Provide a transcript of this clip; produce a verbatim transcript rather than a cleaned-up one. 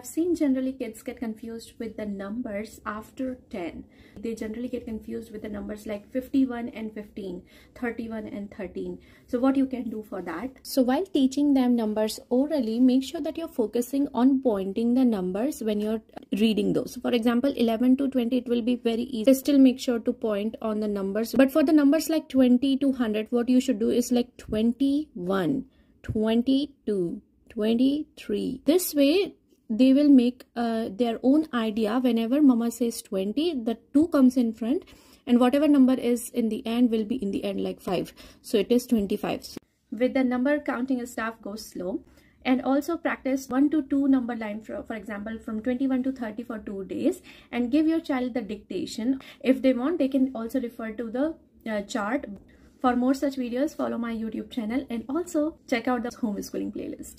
I've seen generally kids get confused with the numbers after ten. They generally get confused with the numbers like fifty-one and fifteen, thirty-one and thirteen. So what you can do for that? So while teaching them numbers orally, make sure that you're focusing on pointing the numbers when you're reading those. For example, eleven to twenty, it will be very easy. Still make sure to point on the numbers. But for the numbers like twenty to one hundred, what you should do is like twenty-one, twenty-two, twenty-three. This way they will make uh, their own idea. Whenever mama says twenty, the two comes in front, and whatever number is in the end will be in the end like five, so it is twenty-five. With the number counting staff, go slow, and also practice one to two number line for, for example from twenty-one to thirty for two days, and give your child the dictation. If they want, they can also refer to the uh, chart. For more such videos, follow my YouTube channel and also check out the homeschooling playlist.